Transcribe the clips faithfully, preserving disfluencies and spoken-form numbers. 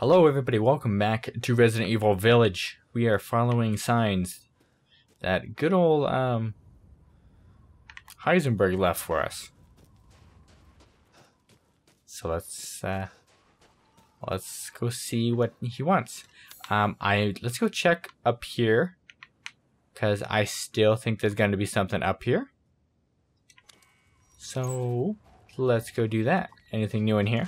Hello everybody, welcome back to Resident Evil Village. We are following signs that good old um, Heisenberg left for us. So let's uh, let's go see what he wants. Um, I let's go check up here because I still think there's going to be something up here. So let's go do that. Anything new in here?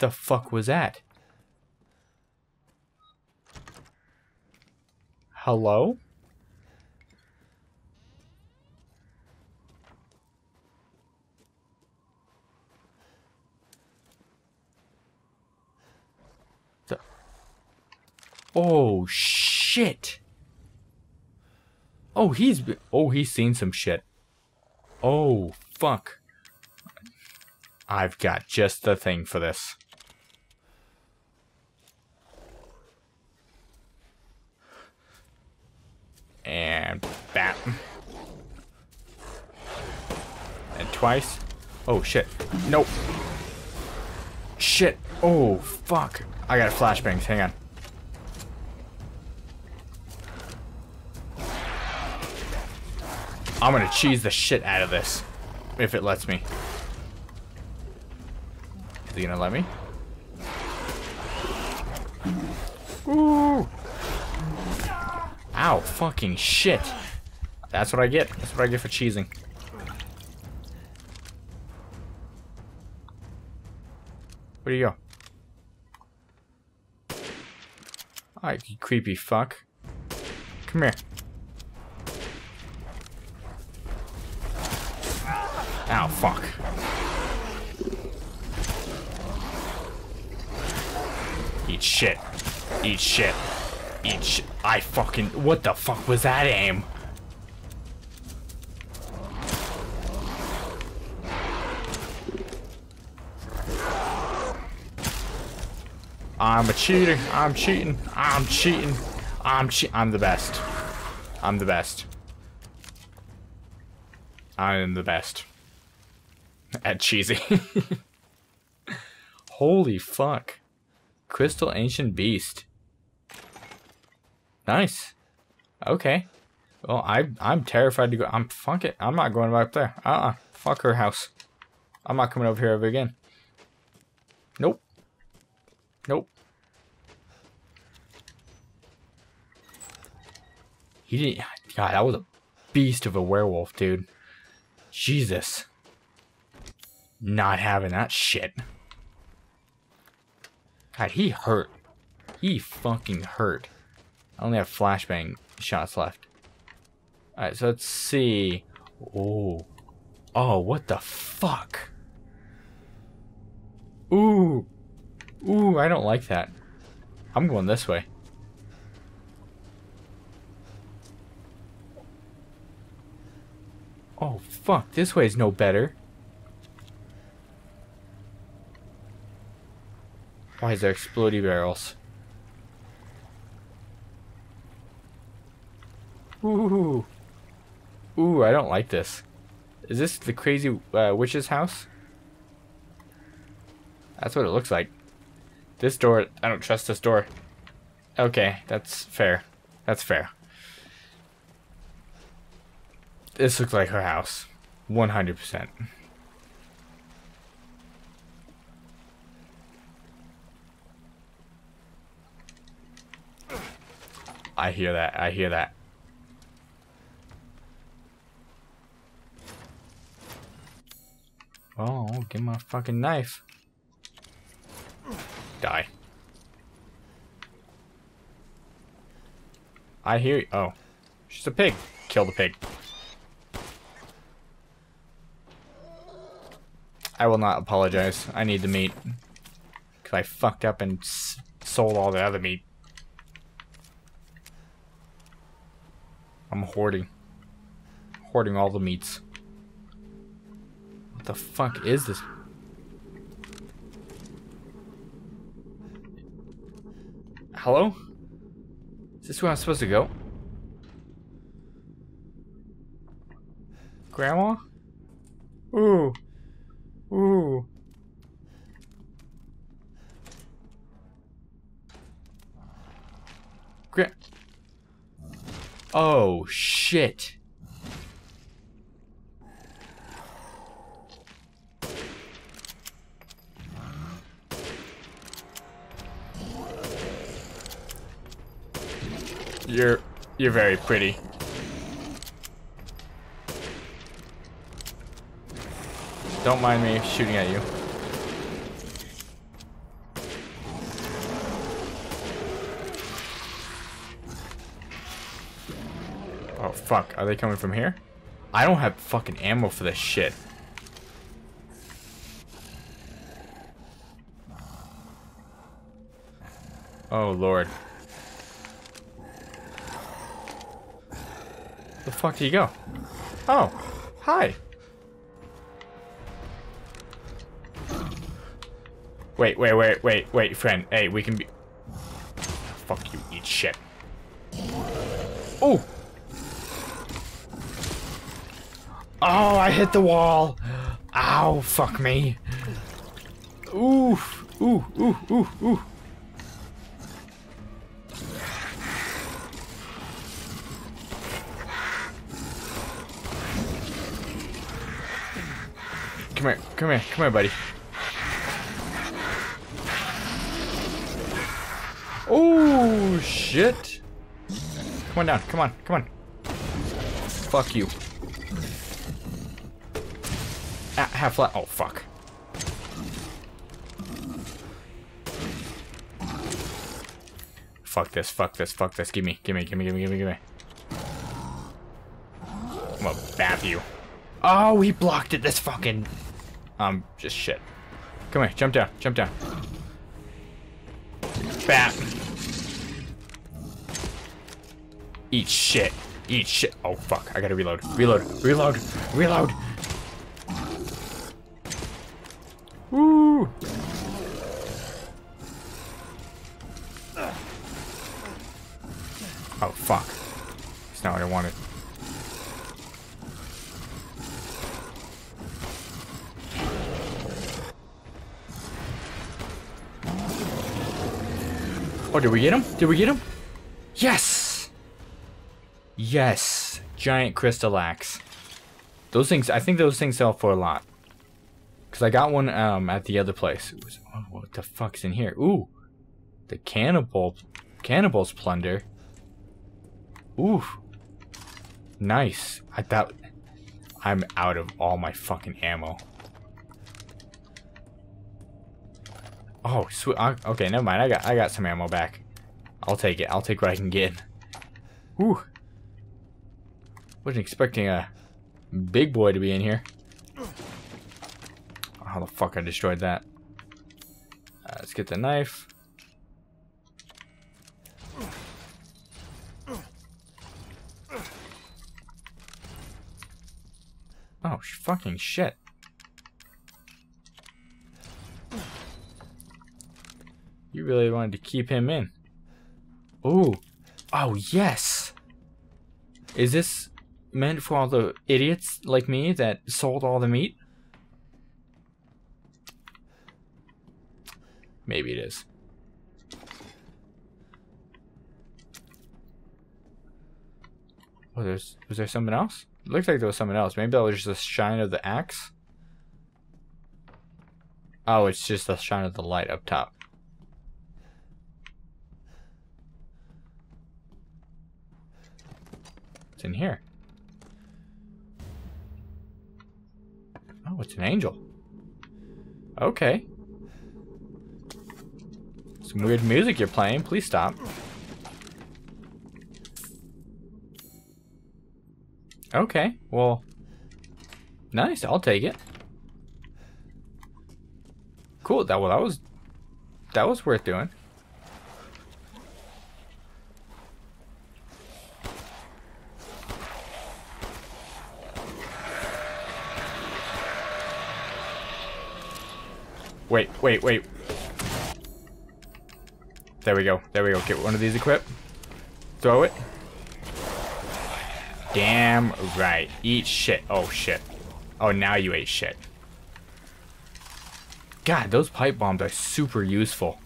The fuck was that? Hello? The oh shit. Oh, he's oh, he's seen some shit. Oh, fuck. I've got just the thing for this. And bam. And twice. Oh shit. Nope. Shit. Oh fuck. I got flashbangs. Hang on. I'm gonna cheese the shit out of this. If it lets me. Is he gonna let me? Ooh. Ow, fucking shit. That's what I get. That's what I get for cheesing. Where do you go? Alright, you creepy fuck. Come here. Ow, fuck. Eat shit. Eat shit. Eat shit. I fucking... What the fuck was that aim? I'm a cheater. I'm cheating. I'm cheating. I'm che- I'm the best. I'm the best. I'm the best. At cheesy. Holy fuck. Crystal Ancient Beast. Nice. Okay. Well, I, I'm terrified to go. I'm fuck it. I'm not going back there. Uh-uh. Fuck her house. I'm not coming over here ever again. Nope. Nope. He didn't. God, that was a beast of a werewolf, dude. Jesus. Not having that shit. God, he hurt. He fucking hurt. I only have flashbang shots left. Alright, so let's see. Oh. Oh, what the fuck? Ooh. Ooh, I don't like that. I'm going this way. Oh, fuck. This way is no better. Why is there explodey barrels? Ooh, ooh! I don't like this. Is this the crazy uh, witch's house? That's what it looks like. This door, I don't trust this door. Okay, that's fair. That's fair. This looks like her house, one hundred percent. I hear that. I hear that. Oh, get my fucking knife. Die. I hear you. Oh. She's a pig. Kill the pig. I will not apologize. I need the meat. Because I fucked up and s sold all the other meat. I'm hoarding. Hoarding all the meats. The fuck is this? Hello? Is this where I'm supposed to go? Grandma? Ooh. Ooh. Grip. Oh, shit. You're, you're very pretty. Don't mind me shooting at you. Oh fuck, are they coming from here? I don't have fucking ammo for this shit. Oh lord. The fuck did you go? Oh, hi. Wait, wait, wait, wait, wait, friend. Hey, we can be. Fuck you, eat shit. Oh. Oh, I hit the wall. Ow, fuck me. Oof, ooh, ooh, ooh, ooh. Come here, come here, come here, buddy. Oh, shit. Come on down, come on, come on. Fuck you. Ah, half flat. Oh, fuck. Fuck this, fuck this, fuck this. Gimme, gimme, gimme, gimme, gimme, gimme. I'm gonna bap you. Oh, he blocked it, this fucking... Um, just shit. Come here, jump down, jump down. Bap. Eat shit, eat shit. Oh, fuck, I gotta reload, reload, reload, reload. Woo! Oh, fuck. That's not what I wanted. Oh, did we get him? Did we get him? Yes! Yes! Giant crystal axe. Those things, I think those things sell for a lot. Because I got one um, at the other place. It was, oh, what the fuck's in here? Ooh! The cannibal, cannibal's plunder. Ooh! Nice. I thought... I'm out of all my fucking ammo. Oh, sweet. Okay, never mind. I got I got some ammo back. I'll take it. I'll take what I can get. Whew. Wasn't expecting a big boy to be in here. How the fuck I destroyed that. Uh, let's get the knife. Oh, fucking shit. You really wanted to keep him in. Ooh. Oh, yes! Is this meant for all the idiots like me that sold all the meat? Maybe it is. Oh, there's... Was there someone else? It looked like there was someone else. Maybe that was just the shine of the axe? Oh, it's just the shine of the light up top. What's in here? Oh, it's an angel. Okay. Some weird music you're playing. Please stop. Okay, well... Nice, I'll take it. Cool, that, well, that was... That was worth doing. Wait, wait, wait. There we go. There we go. Get one of these equipped. Throw it. Damn right. Eat shit. Oh shit. Oh, now you ate shit. God, those pipe bombs are super useful.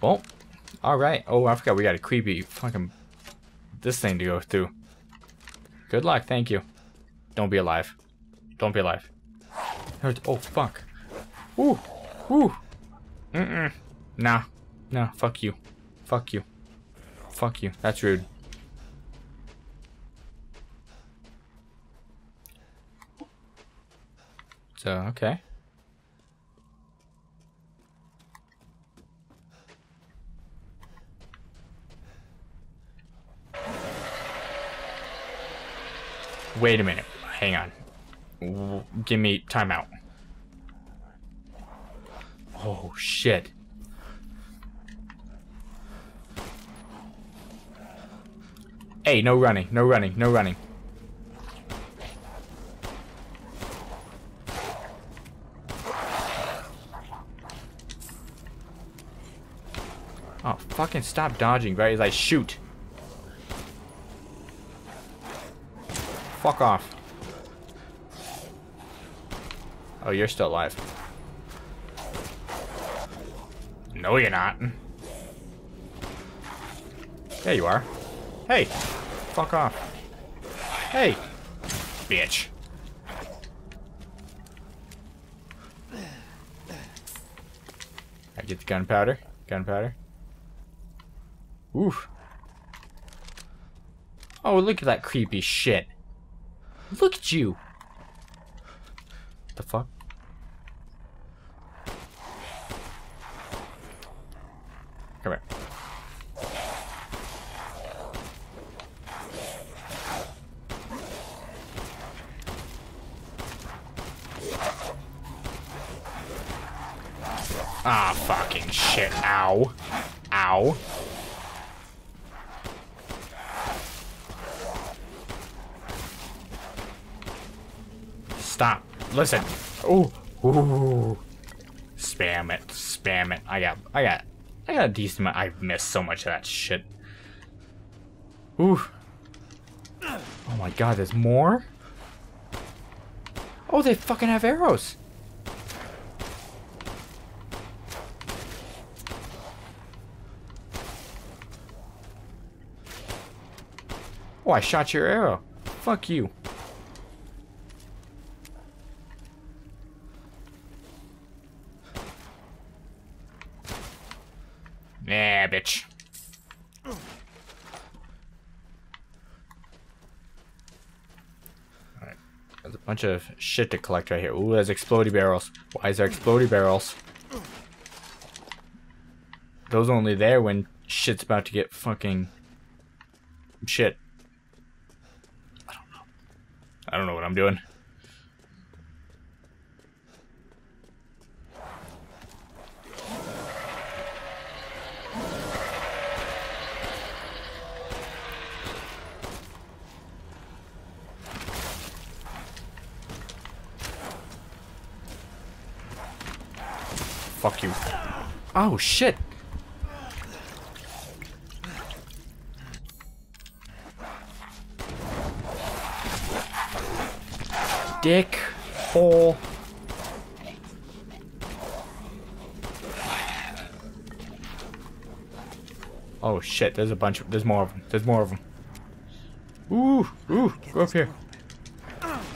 Well, alright. Oh, I forgot we got a creepy fucking... this thing to go through. Good luck, thank you. Don't be alive. Don't be alive. Oh, fuck. Ooh, ooh. Mm-mm. Nah. Nah, fuck you. Fuck you. Fuck you. That's rude. So, okay. Wait a minute. Hang on. Give me timeout. Oh, shit. Hey, no running, no running, no running. Oh, fucking stop dodging, right? As I shoot. Fuck off. Oh, you're still alive. No, you're not. There you are. Hey, fuck off. Hey, bitch. I get the gunpowder. Gunpowder. Oof. Oh, look at that creepy shit. Look at you. The fuck? Come here. Ah, fucking shit. Ow. Ow. Stop. Listen. Ooh. Ooh. Spam it. Spam it. I got I got I got a decent amount. I've missed so much of that shit. Ooh. Oh my god, there's more? Oh, they fucking have arrows. Oh, I shot your arrow. Fuck you. Nah, bitch. Alright. There's a bunch of shit to collect right here. Ooh, there's explodey barrels. Why is there explodey barrels? Those are only there when shit's about to get fucking... shit. I don't know what I'm doing. Fuck you. Oh, shit. Dick hole. Oh shit, there's a bunch of there's more of them. There's more of them. Ooh, ooh, go up here.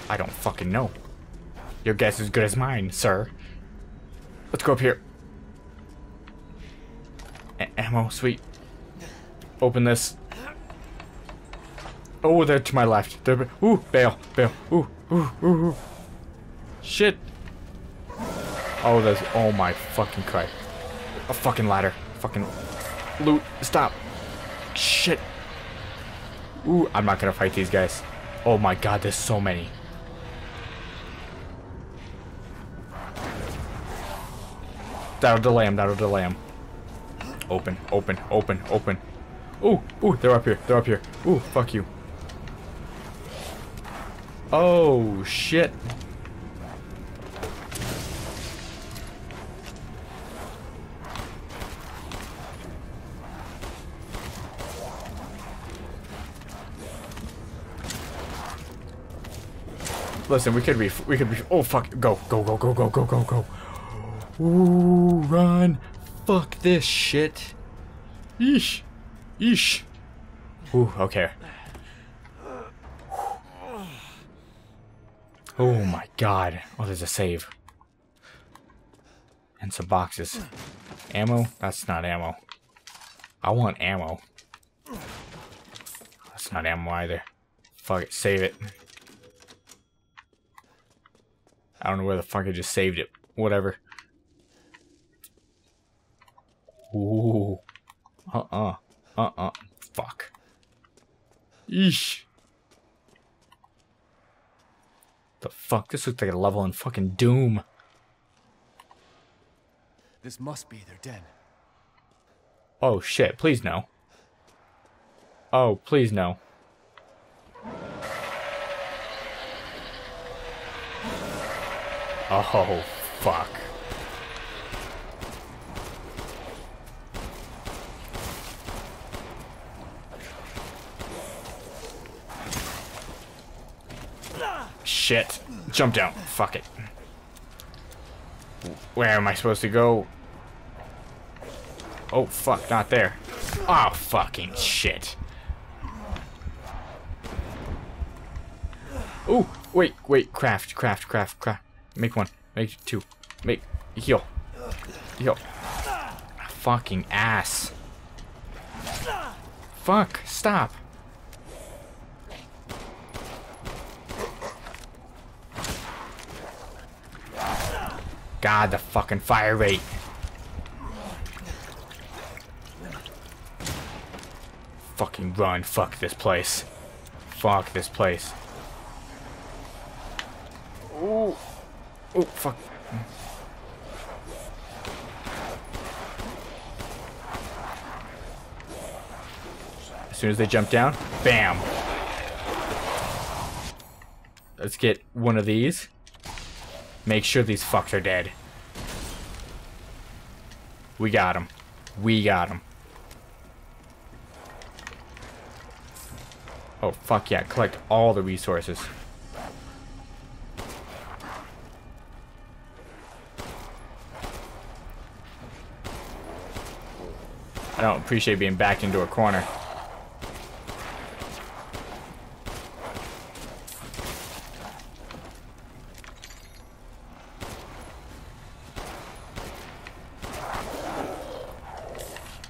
I don't fucking know. Your guess is as good as mine, sir. Let's go up here. A- ammo, sweet. Open this. Oh, they're to my left. They're, ooh, bail, bail, ooh. Ooh, ooh, ooh. Shit. Oh, there's. Oh my fucking Christ. A fucking ladder. Fucking loot. Stop. Shit. Ooh, I'm not gonna fight these guys. Oh my god, there's so many. That'll delay him. That'll delay him. Open, open, open, open. Ooh, ooh, they're up here. They're up here. Ooh, fuck you. Oh, shit. Listen, we could ref- we could ref- oh fuck, go, go, go, go, go, go, go, go. Ooh, run. Fuck this shit. Eesh. Eesh. Ooh, okay. Oh my god. Oh, there's a save. And some boxes. Ammo? That's not ammo. I want ammo. That's not ammo either. Fuck it, save it. I don't know where the fuck I just saved it. Whatever. Ooh. Uh-uh. Uh-uh. Fuck. Eesh. The fuck? This looks like a level in fucking Doom. This must be their den. Oh shit, please no. Oh, please no. Oh, fuck. Shit. Jump down. Fuck it. Where am I supposed to go? Oh, fuck. Not there. Oh, fucking shit. Oh, wait, wait. Craft, craft, craft, craft. Make one. Make two. Make... Heal. Heal. Fucking ass. Fuck. Stop. God, the fucking fire rate. Fucking run. Fuck this place. Fuck this place. Ooh. Oh, fuck. As soon as they jump down, bam. Let's get one of these. Make sure these fucks are dead. We got them. We got them. Oh, fuck yeah. Collect all the resources. I don't appreciate being backed into a corner.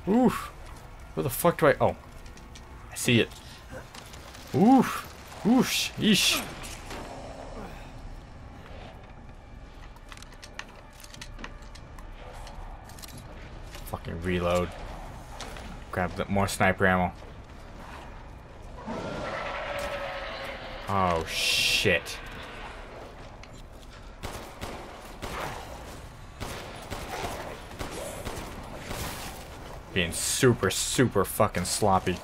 Oof. Where the fuck do I... Oh. I see it. Oof. Oof. Eesh. Fucking reload. Grab more sniper ammo. Oh shit. Being super, super fucking sloppy.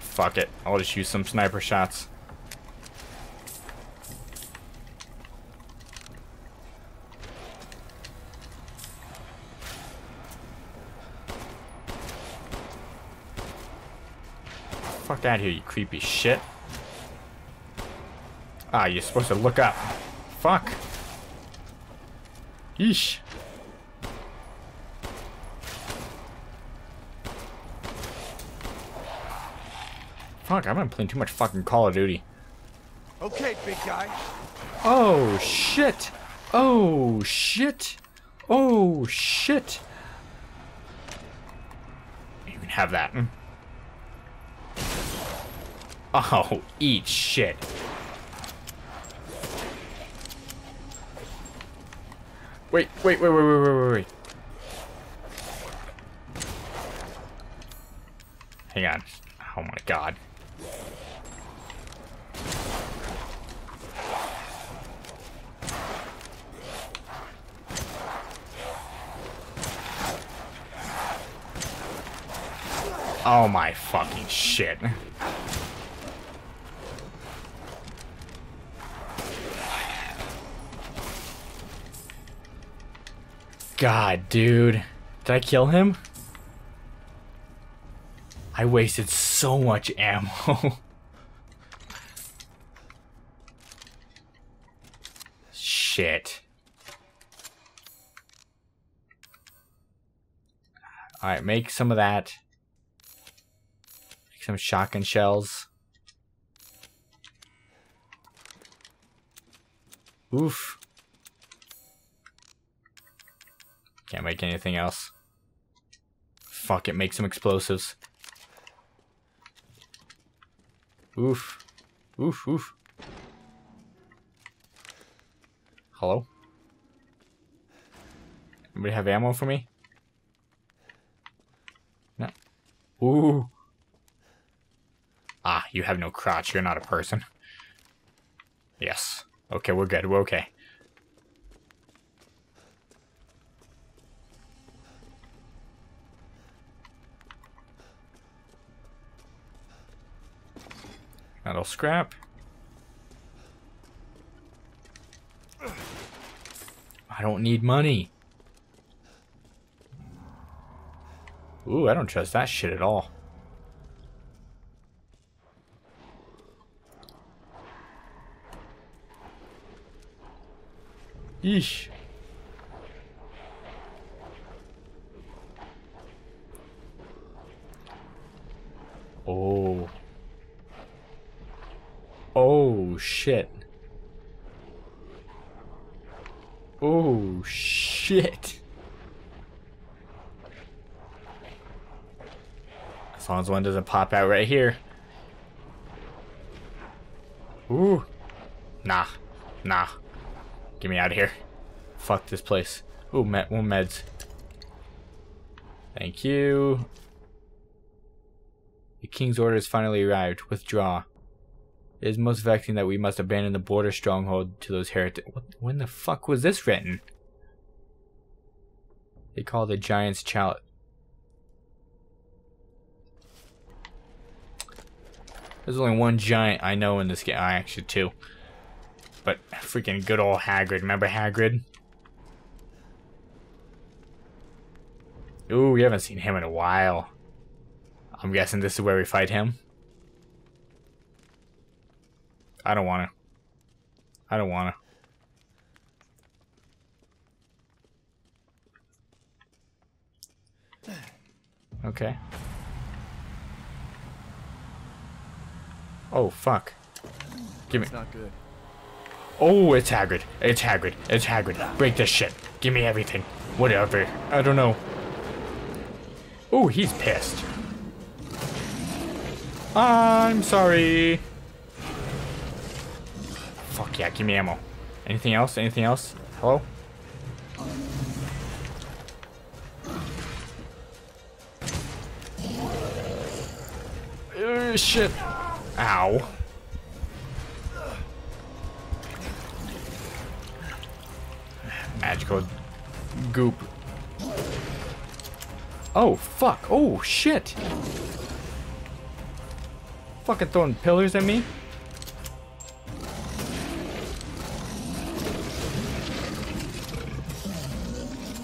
Fuck it. I'll just use some sniper shots. Fuck out of here, you creepy shit. Ah, you're supposed to look up. Fuck. Yeesh. Fuck, I've been playing too much fucking Call of Duty. Okay, big guy. Oh, shit. Oh, shit. Oh, shit. You can have that. Oh, eat shit. Wait, wait, wait, wait, wait, wait, wait, wait. Hang on. Oh my god. Oh my fucking shit. God, dude. Did I kill him? I wasted so much ammo. Shit. Alright, make some of that. Make some shotgun shells. Oof. Can't make anything else. Fuck it, make some explosives. Oof. Oof, oof. Hello? Anybody have ammo for me? No. Ooh. Ah, you have no crotch. You're not a person. Yes. Okay, we're good. We're okay. That'll scrap. I don't need money. Ooh, I don't trust that shit at all. Yeesh. Oh. Oh, shit. Oh, shit. As long as one doesn't pop out right here. Ooh. Nah. Nah. Get me out of here. Fuck this place. Ooh, med more meds. Thank you. The king's order has finally arrived. Withdraw. It is most vexing that we must abandon the border stronghold to those heretics. When the fuck was this written? They call the giant's chalice. There's only one giant I know in this game. I actually two. But freaking good old Hagrid. Remember Hagrid? Ooh, we haven't seen him in a while. I'm guessing this is where we fight him. I don't wanna. I don't wanna. Okay. Oh fuck. Give me. It's not good. Oh, it's Hagrid. It's Hagrid. It's Hagrid. Break this shit. Give me everything. Whatever. I don't know. Oh, he's pissed. I'm sorry. Fuck yeah, give me ammo. Anything else? Anything else? Hello? Uh, shit. Ow. Magical goop. Oh, fuck. Oh, shit. Fucking throwing pillars at me.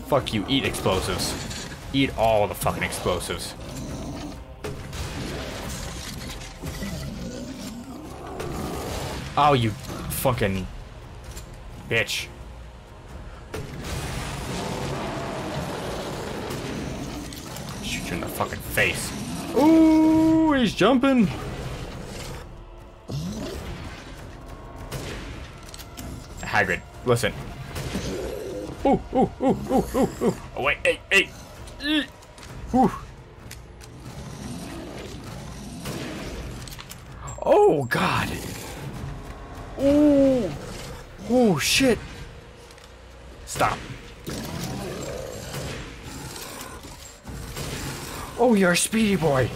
Fuck you, eat explosives. Eat all the fucking explosives. Oh, you fucking bitch. Shoot you in the fucking face. Ooh, he's jumping. Hagrid, listen. Ooh, ooh, ooh, ooh, ooh, ooh. Oh, wait, hey, hey. Eek. Ooh. Oh, God. Ooh. Oh, shit. Stop. Oh, you're a speedy boy.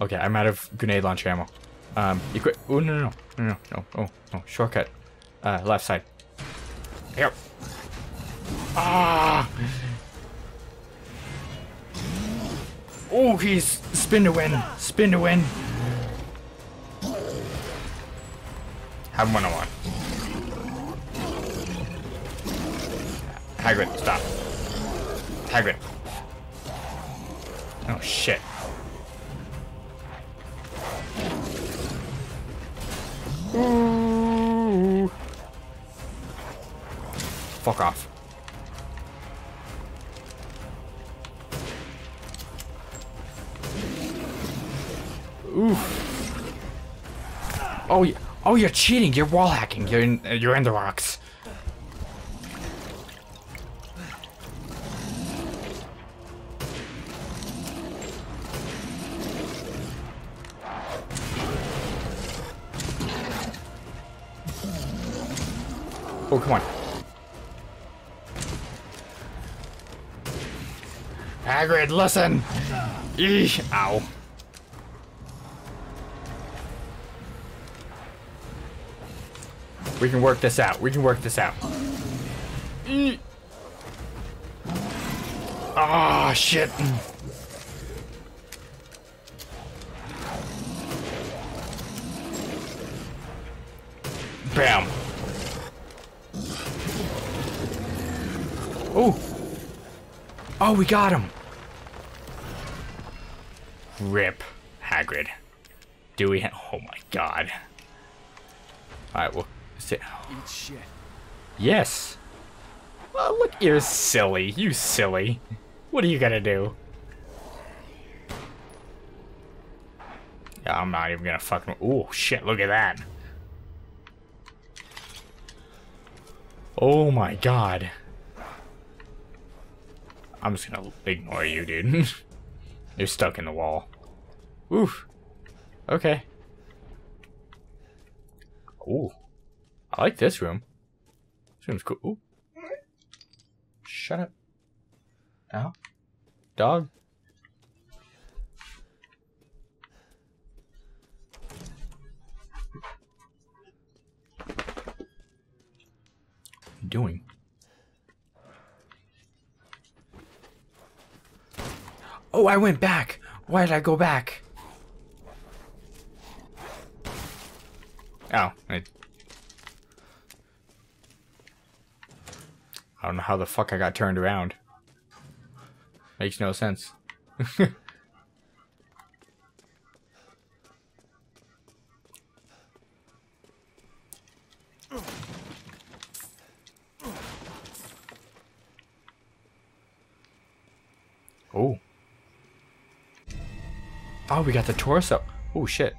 Okay, I'm out of grenade launcher ammo. Um, you quit. Oh, no, no, no, no, no, oh, no. Shortcut. Uh, left side. Yep. Ah. Oh, he's spin to win. Spin to win. Have one on one. Hagrid, stop. Hagrid. Oh, shit. Ooh. Fuck off. Oof. Oh, yeah. Oh, you're cheating. You're wall hacking. You're in, you're in the rocks. Oh, come on. Hagrid, listen. Eesh. Ow. We can work this out. We can work this out. Ah, oh, shit. Bam. Oh. Oh, we got him. Rip, Hagrid. Do we? Ha oh my God. All right, well. Sit. Eat shit. Yes. Well, look, you're silly. You silly. What are you gonna do? I'm not even gonna fucking. Oh shit! Look at that. Oh my God. I'm just gonna ignore you, dude. You're stuck in the wall. Oof. Okay. Ooh. I like this room. This room's cool. Ooh. Shut up. Ow. Dog. What are you doing? Oh, I went back. Why did I go back? Ow. I I don't know how the fuck I got turned around. Makes no sense. Oh. Oh, we got the torso. Oh, shit.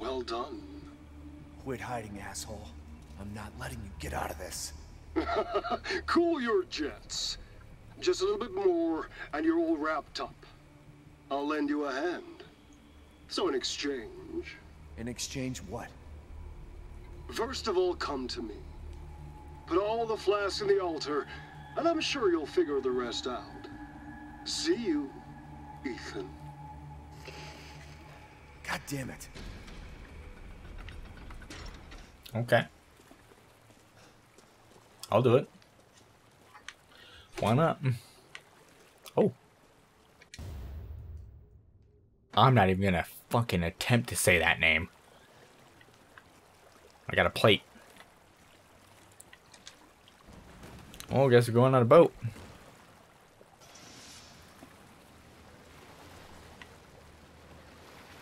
Well done. Quit hiding, asshole. I'm not letting you get out of this. Cool your jets. Just a little bit more, and you're all wrapped up. I'll lend you a hand. So in exchange... In exchange what? First of all, come to me. Put all the flasks in the altar, and I'm sure you'll figure the rest out. See you, Ethan. God damn it. Okay. I'll do it. Why not? Oh. I'm not even gonna fucking attempt to say that name. I got a plate. Oh, I guess we're going on a boat.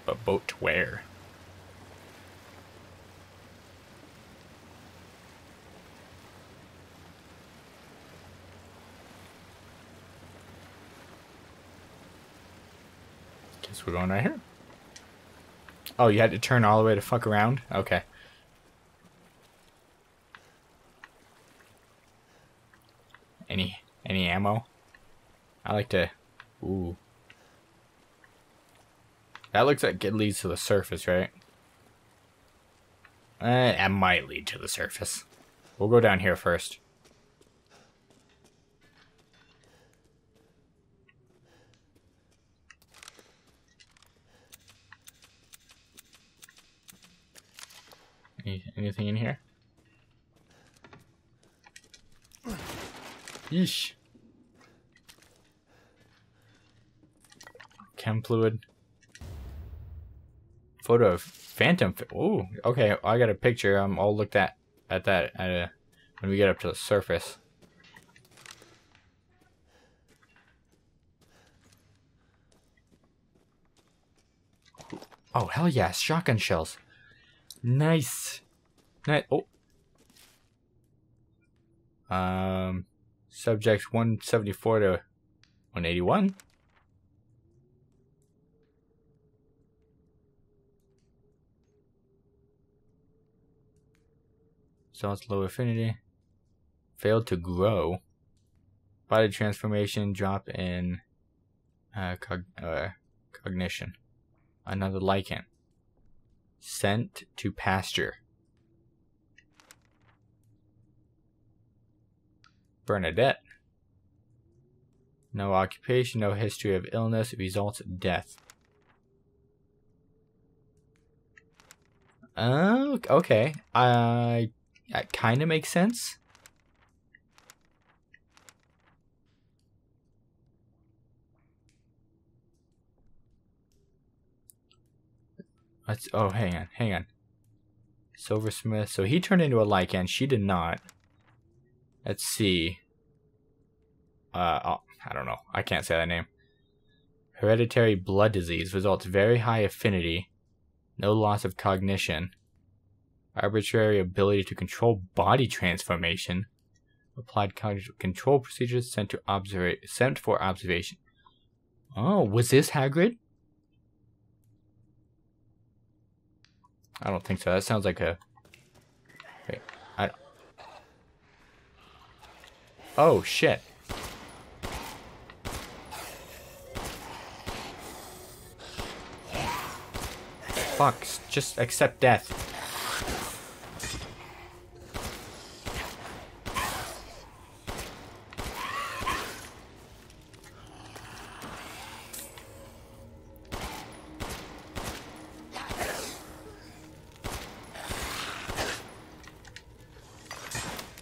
But boat to where? Guess we're going right here. Oh, you had to turn all the way to fuck around? Okay. Any any ammo? I like to... Ooh. That looks like it leads to the surface, right? Eh, that might lead to the surface. We'll go down here first. Any, anything in here? Yeesh. chem fluid. Photo of Phantom. Ooh, okay, I got a picture. Um, I'll look that at that at a, when we get up to the surface. Oh, hell yeah, shotgun shells. Nice. Nice. Oh. Um, subjects one seventy-four to one eighty-one. So it's low affinity. Failed to grow. Body transformation, drop in uh, cog uh, cognition. Another lichen. Sent to pasture. Bernadette. No occupation, no history of illness, results death. Oh, uh, okay. I, that kind of makes sense. Let's, oh, hang on, hang on. Silversmith, so he turned into a lichen, she did not. Let's see. Uh, oh, I don't know, I can't say that name. Hereditary blood disease, results very high affinity, no loss of cognition, arbitrary ability to control body transformation, applied cognitive control procedures sent to observa- sent for observation. Oh, was this Hagrid? I don't think so. That sounds like a... Wait, I... Oh, shit. Fuck, just accept death.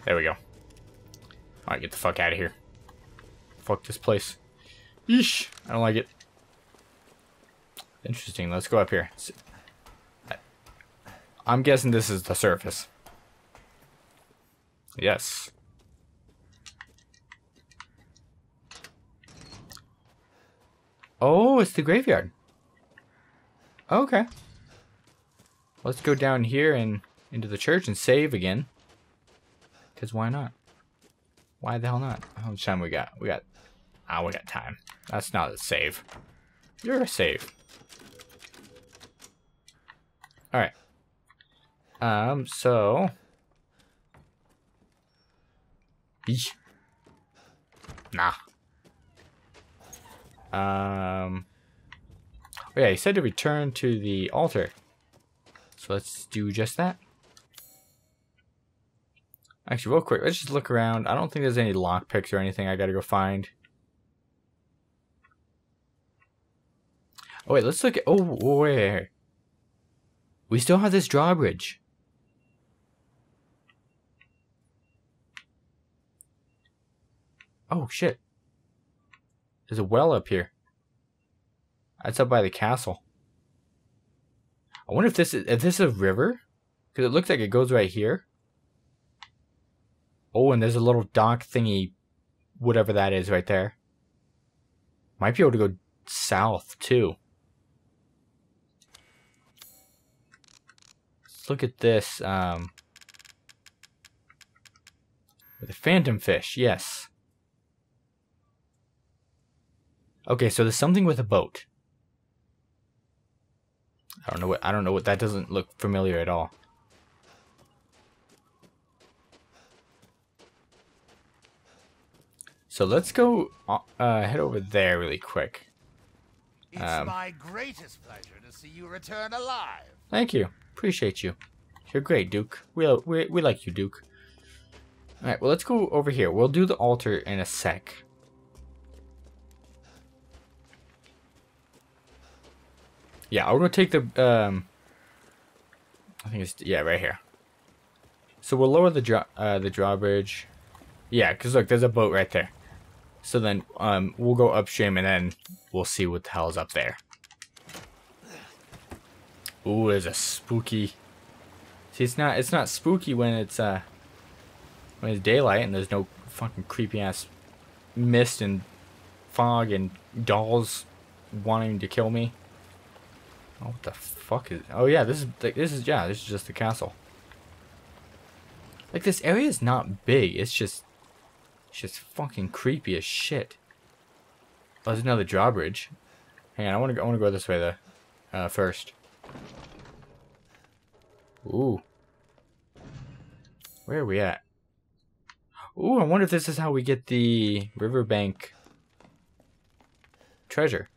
There we go. Alright, get the fuck out of here. Fuck this place. Yeesh! I don't like it. Interesting, let's go up here. I'm guessing this is the surface. Yes. Oh, it's the graveyard. Okay. Let's go down here and into the church and save again. Because why not? Why the hell not? How much time we got? We got... Ah, oh, we got time. That's not a save. You're a save. Alright. Um, so... Eesh. Nah. Um... Oh yeah, he said to return to the altar. So let's do just that. Actually, real quick, let's just look around. I don't think there's any lockpicks or anything I gotta go find. Oh, wait, let's look at... Oh, wait. We still have this drawbridge. Oh, shit. There's a well up here. That's up by the castle. I wonder if this is, if this is a river? Because it looks like it goes right here. Oh, and there's a little dock thingy, whatever that is right there. Might be able to go south, too. Let's look at this. Um, the phantom fish, yes. Okay, so there's something with a boat. I don't know what, I don't know what, that doesn't look familiar at all. So let's go uh, head over there really quick. Um, it's my greatest pleasure to see you return alive. Thank you. Appreciate you. You're great, Duke. We, we, we like you, Duke. Alright, well, let's go over here. We'll do the altar in a sec. Yeah, I'll go take the... Um, I think it's... Yeah, right here. So we'll lower the, dra uh, the drawbridge. Yeah, because look, there's a boat right there. So then um, we'll go upstream and then we'll see what the hell's up there. Ooh, there's a spooky. See, it's not it's not spooky when it's uh when it's daylight and there's no fucking creepy ass mist and fog and dolls wanting to kill me. Oh, what the fuck is? Oh yeah, this is this is yeah, this is just the castle. Like, this area is not big. It's just it's just fucking creepy as shit. Oh, there's another drawbridge. Hang on, I want to I want to go this way though, uh, first. Ooh. Where are we at? Ooh, I wonder if this is how we get the riverbank treasure.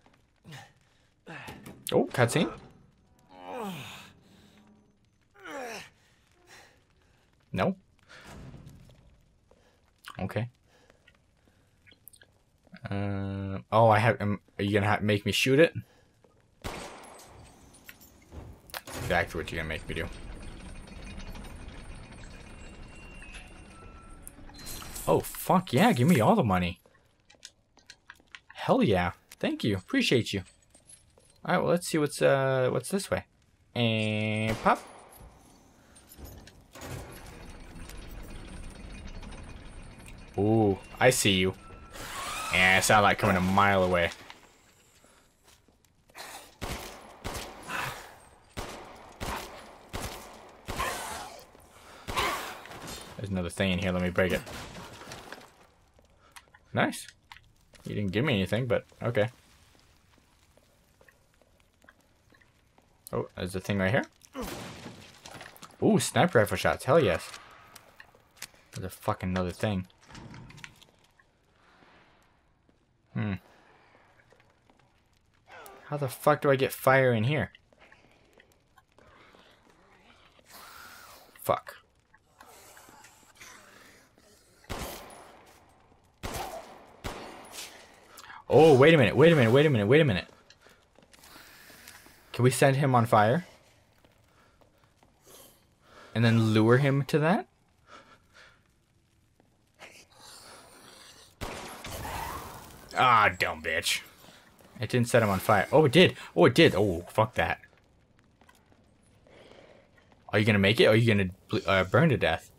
Oh, cutscene. No. Okay. Uh, oh, I have. Um, are you gonna have, make me shoot it? That's exactly what you're gonna make me do. Oh fuck yeah! Give me all the money. Hell yeah! Thank you. Appreciate you. All right. Well, let's see what's uh what's this way. And pop. Ooh, I see you. Yeah, it sounded like coming a mile away. There's another thing in here. Let me break it. Nice. You didn't give me anything, but okay. Oh, there's a thing right here. Ooh, sniper rifle shots. Hell yes. There's a fucking another thing. Hmm. How the fuck do I get fire in here? Fuck. Oh, wait a minute, wait a minute, wait a minute, wait a minute. Can we send him on fire? And then lure him to that? Ah, dumb bitch. It didn't set him on fire. Oh, it did. Oh, it did. Oh, fuck that. Are you gonna make it? Or are you gonna uh, burn to death?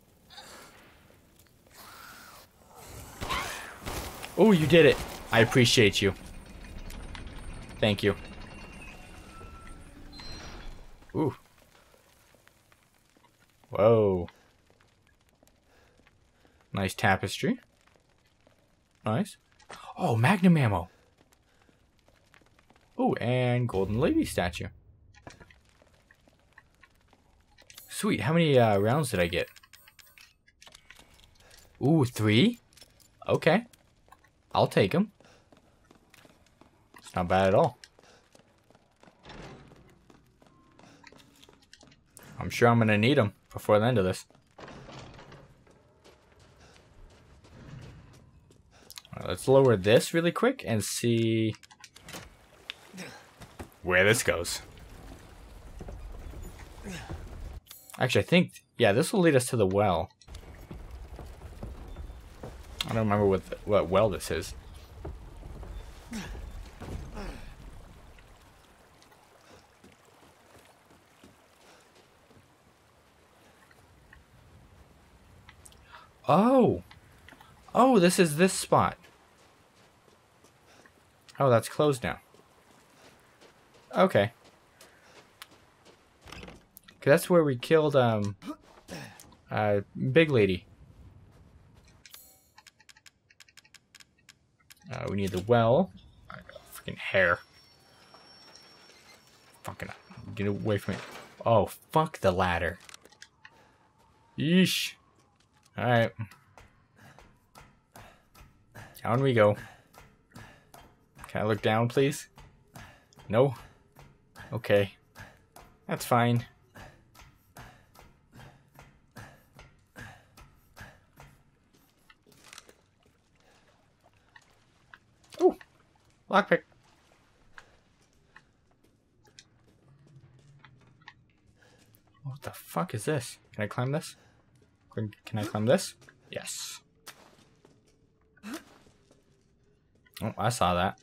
Oh, you did it. I appreciate you. Thank you. Ooh. Whoa. Nice tapestry. Nice. Oh, magnum ammo. Oh, and golden lady statue. Sweet. How many uh, rounds did I get? Ooh, three? Okay. I'll take them. It's not bad at all. I'm sure I'm going to need them before the end of this. Let's lower this really quick and see where this goes. Actually, I think, yeah, this will lead us to the well. I don't remember what, the, what well this is. Oh! Oh, this is this spot. Oh, that's closed now. Okay. That's where we killed um, uh, Big Lady. Uh, we need the well. I got freaking hair. Fucking get away from me! Oh, fuck the ladder. Yeesh. All right. Down we go. Can I look down, please? No? Okay. That's fine. Ooh! Lockpick. What the fuck is this? Can I climb this? Can I climb this? Yes. Oh, I saw that.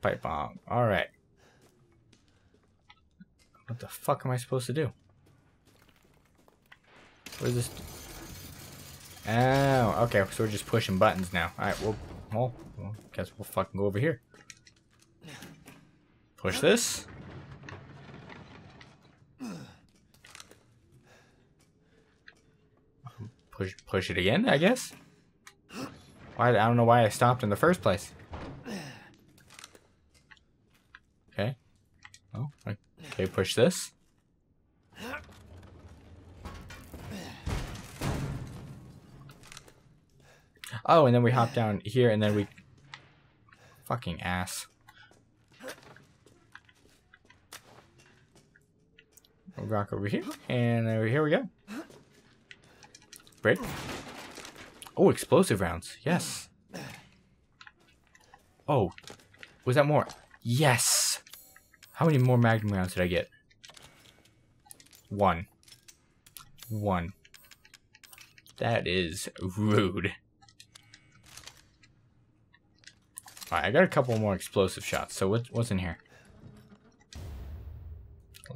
Pipe bomb. Alright. What the fuck am I supposed to do? Where's this? Oh, okay, so we're just pushing buttons now. Alright, well, well, well, guess we'll fucking go over here. Push this. Push, push it again, I guess. Why, I don't know why I stopped in the first place. Okay. Oh, okay, push this. Oh, and then we hop down here, and then we... Fucking ass. We'll rock over here, and over here we go. Break. Oh, explosive rounds. Yes. Oh, was that more? Yes. How many more magnum rounds did I get? One. One. That is rude. All right, I got a couple more explosive shots. So what, what's in here?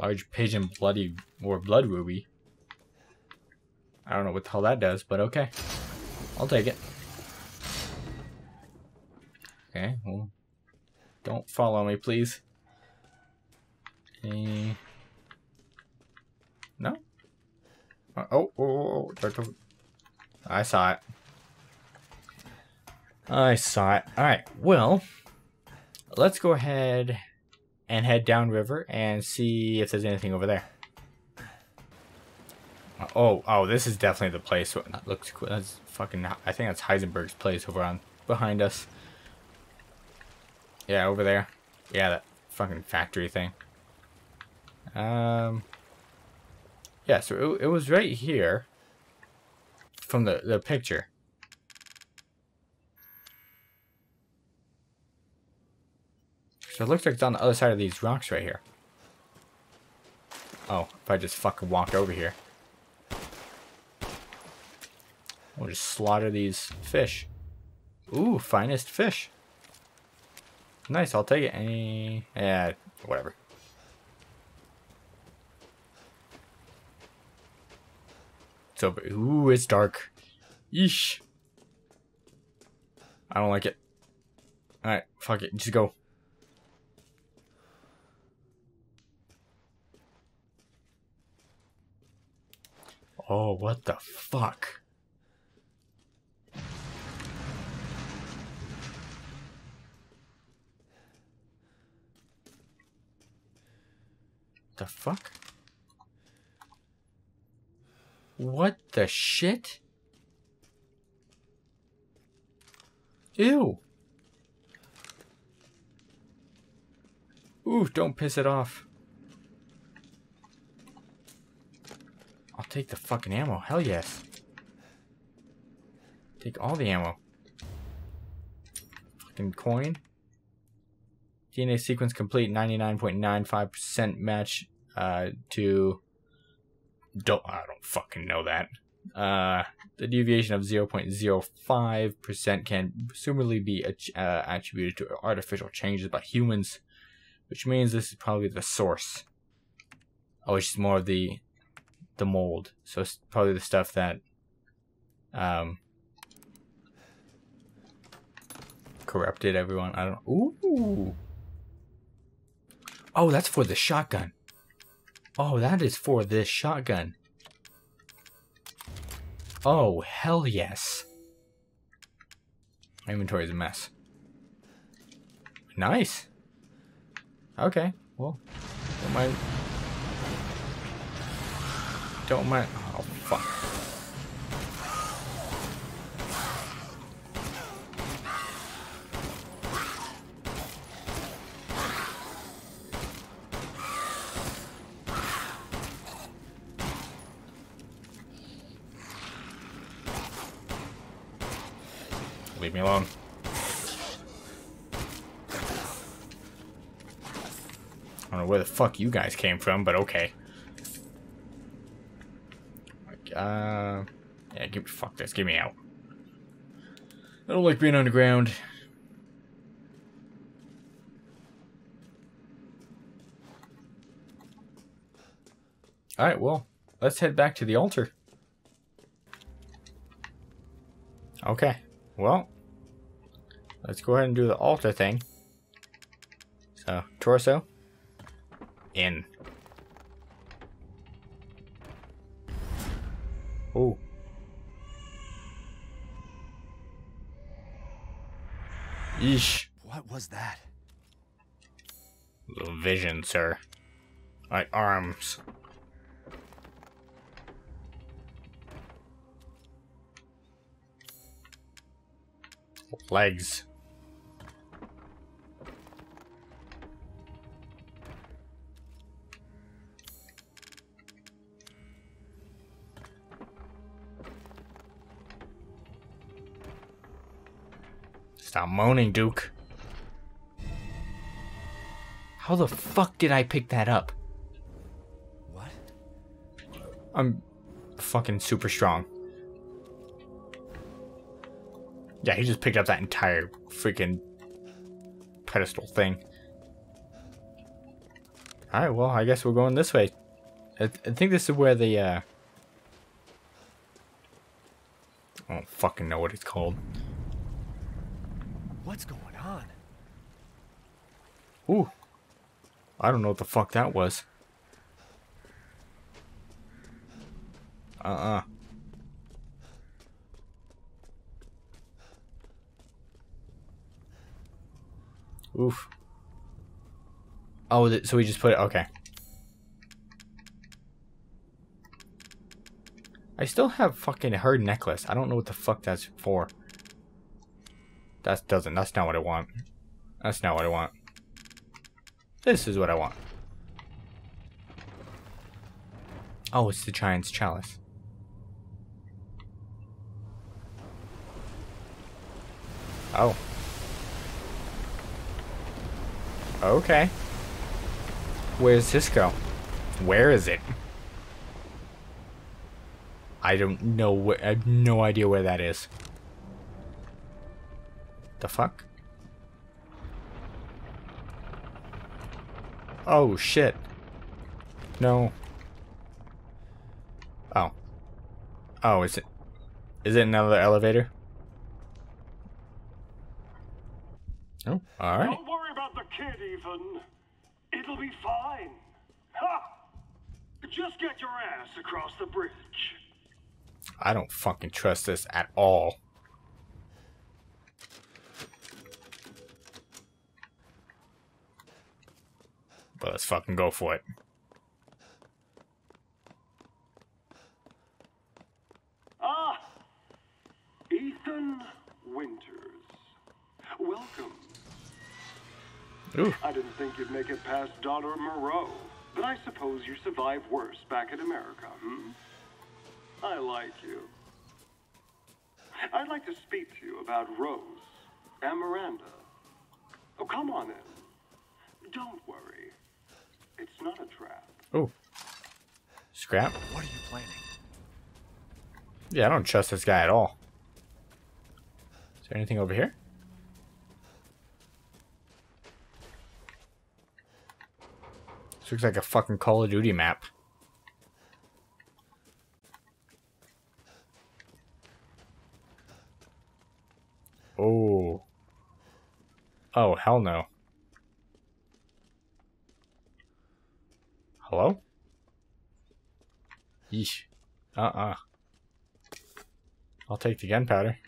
Large pigeon, bloody or blood ruby. I don't know what the hell that does, but okay. I'll take it. Okay, well, don't follow me, please. Uh, no? Uh, oh, oh, oh, oh, I saw it. I saw it. Alright, well, let's go ahead and head downriver and see if there's anything over there. Oh, oh, this is definitely the place. That looks cool. That's fucking, I think that's Heisenberg's place over on behind us. Yeah, over there. Yeah, that fucking factory thing. Um, yeah, so it, it was right here from the, the picture. So it looks like it's on the other side of these rocks right here. Oh, if I just fucking walked over here. We'll just slaughter these fish. Ooh, finest fish. Nice, I'll take it. Any, yeah, whatever. So, ooh, it's dark. Yeesh. I don't like it. All right, fuck it, just go. Oh, what the fuck? The fuck? What the shit? Ew. Ooh, don't piss it off. I'll take the fucking ammo. Hell yes. Take all the ammo. Fucking coin. D N A sequence complete. ninety-nine point nine five percent match uh, to... Don't, I don't fucking know that. Uh, the deviation of zero point zero five percent can presumably be uh, attributed to artificial changes by humans, which means this is probably the source. Oh, it's just more of the, the mold. So it's probably the stuff that um, corrupted everyone. I don't know. Ooh! Oh, that's for the shotgun. Oh, that is for this shotgun. Oh, hell yes. My inventory is a mess. Nice. Okay, well, don't mind. Don't mind. Oh, fuck. Leave me alone. I don't know where the fuck you guys came from, but okay. Like, uh, yeah, give, fuck this. Get me out. I don't like being underground. Alright, well, let's head back to the altar. Okay, well, let's go ahead and do the altar thing. So, torso, in. Oh. Yeesh. What was that? Little vision, sir. My arms. Legs. Stop moaning, Duke. How the fuck did I pick that up? What? I'm fucking super strong. Yeah, he just picked up that entire freaking pedestal thing. Alright, well, I guess we're going this way. I, th I think this is where the, uh... I don't fucking know what it's called. What's going on? Ooh. I don't know what the fuck that was. Uh-uh. Oof. Oh, so we just put it... Okay. I still have fucking her necklace. I don't know what the fuck that's for. That doesn't... That's not what I want. That's not what I want. This is what I want. Oh, it's the giant's chalice. Oh. Okay. Where's Cisco? Where is it? I don't know where... I have no idea where that is. The fuck? Oh, shit. No. Oh. Oh, is it... Is it another elevator? Oh, alright. Don't worry about the kid, Ethan. It'll be fine. Ha! Just get your ass across the bridge. I don't fucking trust this at all. But let's fucking go for it. Ah! Ethan Winters. Welcome. Ooh. I didn't think you'd make it past daughter Moreau, but I suppose you survived worse back in America, hmm? I like you. I'd like to speak to you about Rose and Miranda. Oh, come on in. Don't worry. It's not a trap. Oh. Scrap? What are you planning? Yeah, I don't trust this guy at all. Is there anything over here? This looks like a fucking Call of Duty map. Oh. Oh, hell no. Hello? Yeesh. Uh-uh. I'll take the gunpowder.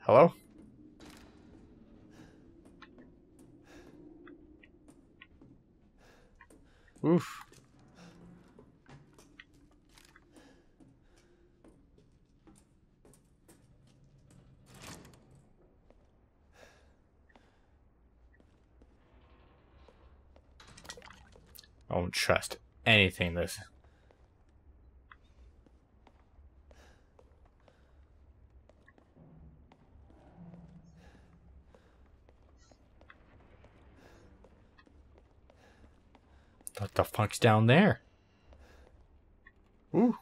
Hello? Oof. I don't trust anything this. What the fuck's down there? Ooh.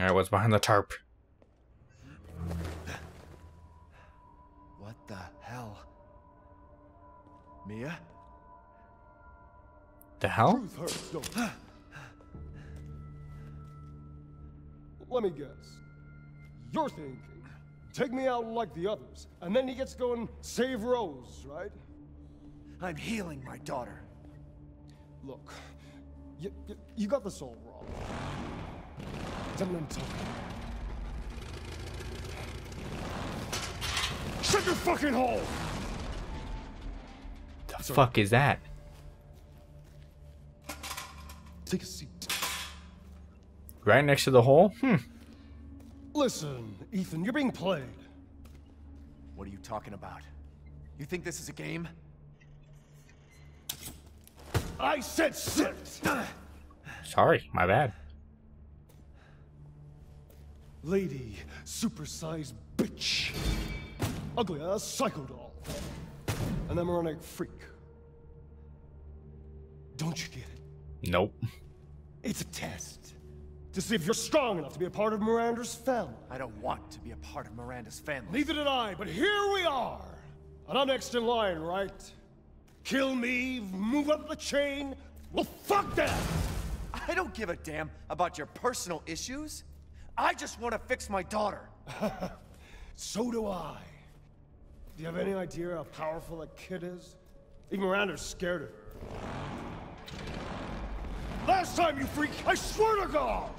Alright, what's behind the tarp? Mia? The hell? Hurts, let me guess. You're thinking, take me out like the others, and then he gets to go and save Rose, right? I'm healing my daughter. Look, you, you, you got this all wrong. Tell me I'm talking. Shut your fucking hole! The Sorry. fuck is that? Take a seat. Right next to the hole? Hmm. Listen, Ethan, you're being played. What are you talking about? You think this is a game? I said shit! Sorry, my bad. Lady, supersized bitch. Ugly ass psycho doll. An emeronic freak. Don't you get it? Nope. It's a test. To see if you're strong enough to be a part of Miranda's family. I don't want to be a part of Miranda's family. Neither did I, but here we are. And I'm next in line, right? Kill me, move up the chain. Well, fuck that! I don't give a damn about your personal issues. I just want to fix my daughter. So do I. Do you have any idea how powerful that kid is? Even Miranda's scared of her. Last time, you freak, I swear to God!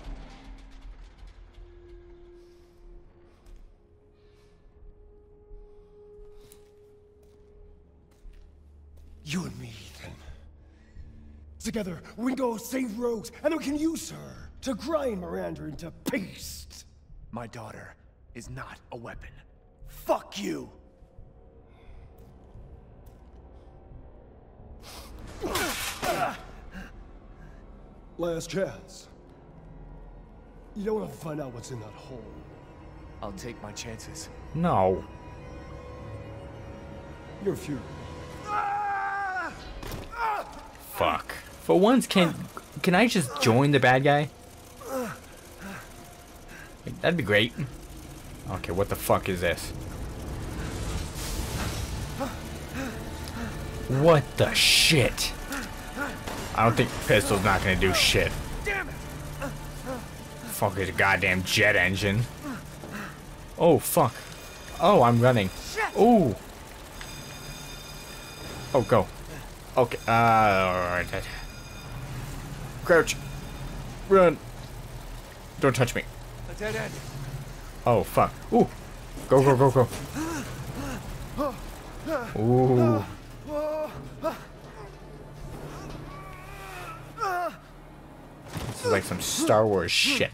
You and me, Ethan. Together, we can go save Rose, and we can use her to grind Miranda into paste. My daughter is not a weapon. Fuck you! Last chance. You don't want to find out what's in that hole. I'll take my chances. No. You're few. Fuck. For once, can can I just join the bad guy? That'd be great. Okay, what the fuck is this? What the shit? I don't think the pistol's not gonna do shit. Damn it. Fuck is a goddamn jet engine. Oh fuck. Oh, I'm running. Oh. Oh, go. Okay. Uh, alright. Crouch. Run. Don't touch me. Oh fuck. Ooh. Go go go go. Ooh. This is like some Star Wars shit.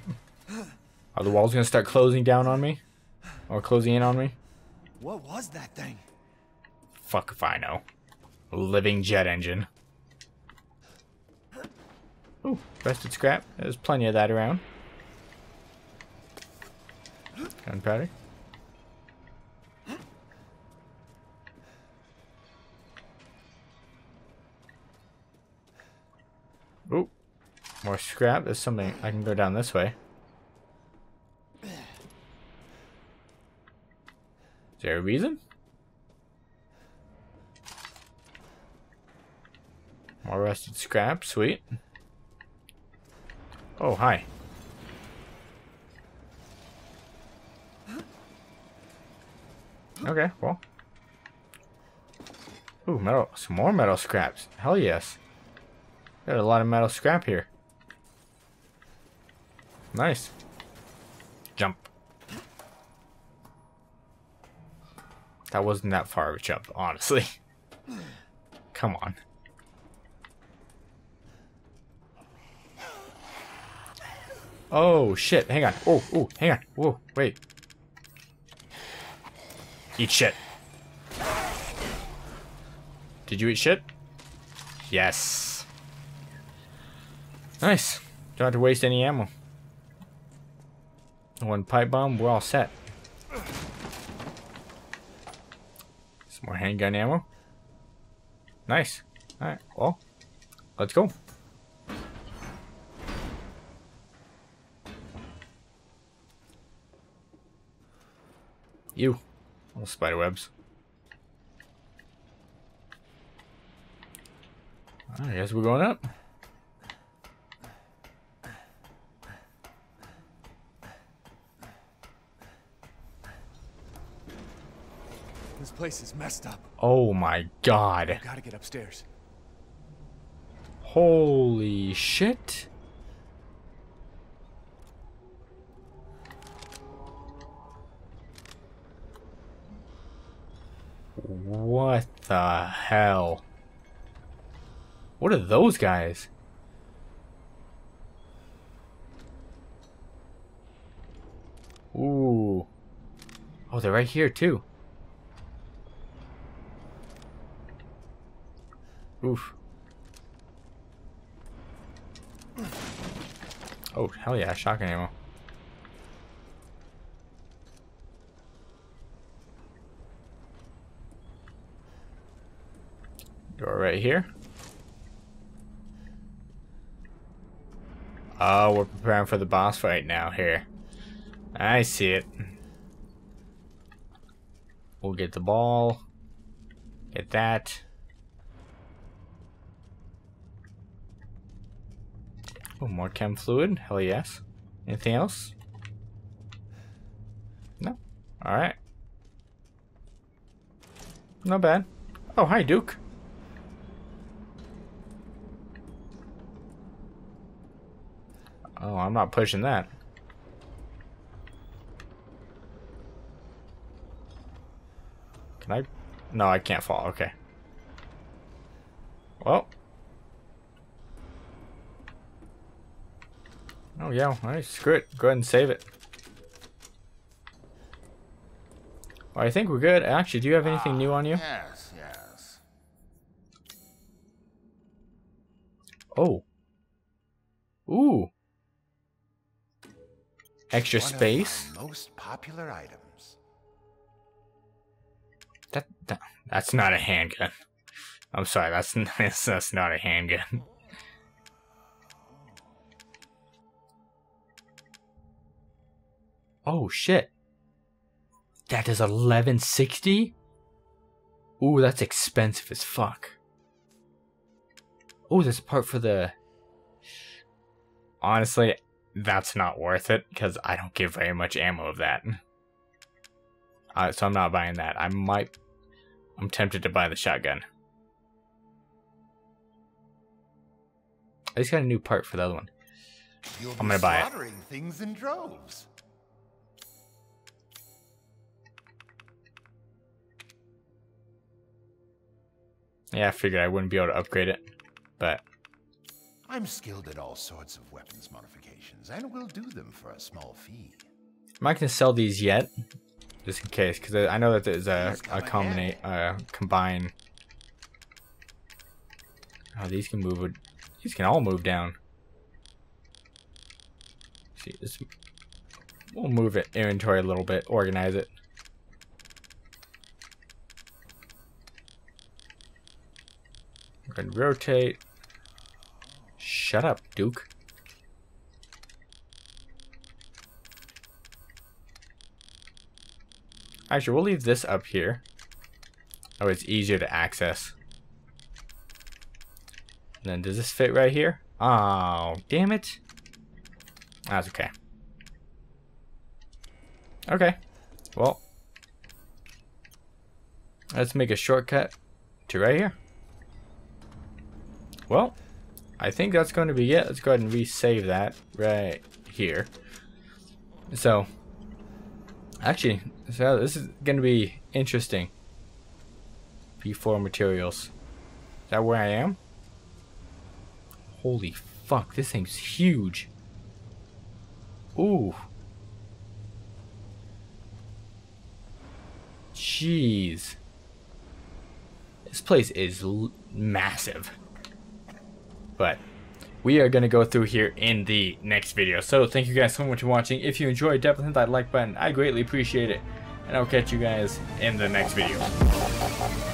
Are the walls gonna start closing down on me? Or closing in on me? What was that thing? Fuck if I know. Living jet engine. Ooh, rusted scrap. There's plenty of that around. Gunpowder. Ooh. More scrap. There's something. I can go down this way. Is there a reason? More rusted scrap. Sweet. Oh, hi. Okay, well. Ooh, metal. Some more metal scraps. Hell yes. Got a lot of metal scrap here. Nice. Jump. That wasn't that far of a jump, honestly. Come on. Oh shit, hang on. Oh, oh, hang on. Whoa, wait. Eat shit. Did you eat shit? Yes. Nice. Don't have to waste any ammo. One pipe bomb, we're all set. Some more handgun ammo. Nice. Alright, well, let's go. You. Little spiderwebs. I guess we're going up. This place is messed up. Oh my god. I've got to get upstairs. Holy shit. What the hell? What are those guys? Ooh. Oh, they're right here too. Oof. Oh, hell yeah, shotgun ammo. Door right here. Oh, we're preparing for the boss fight now here. I see it. We'll get the ball. Get that. Oh, more chem fluid. Hell yes. Anything else? No. Alright. Not bad. Oh, hi, Duke. Oh, I'm not pushing that. Can I? No, I can't fall. Okay. Well. Oh, yeah. All right, screw it. Go ahead and save it. Well, I think we're good. Actually, do you have anything ah, new on you? Yes, yes. Oh. Ooh. Extra One space. Of my most popular items. That, that that's not a handgun. I'm sorry. That's not, that's not a handgun. Oh shit. That is eleven sixty. Ooh, that's expensive as fuck. Oh, there's a part for the. Honestly. That's not worth it because I don't get very much ammo of that, uh, so I'm not buying that. I might. I'm tempted to buy the shotgun. I just got a new part for the other one. You'll I'm gonna buy it. Slaughtering things in droves. Yeah, I figured I wouldn't be able to upgrade it, but. I'm skilled at all sorts of weapons modifications, and will do them for a small fee. I'm not going to sell these yet, just in case, because I know that there's a, a combinate, uh, combine. Oh, these can move. These can all move down. See, this, we'll move it inventory a little bit, organize it. We're going to rotate. Shut up, Duke. Actually, we'll leave this up here. Oh, it's easier to access. And then, does this fit right here? Oh, damn it. That's okay. Okay. Well, let's make a shortcut to right here. Well. I think that's going to be it. Let's go ahead and resave that right here. So, actually, so this is going to be interesting. P four materials. Is that where I am? Holy fuck, this thing's huge. Ooh. Jeez. This place is l- massive. But we are going to go through here in the next video. So thank you guys so much for watching. If you enjoyed, definitely hit that like button. I greatly appreciate it. And I'll catch you guys in the next video.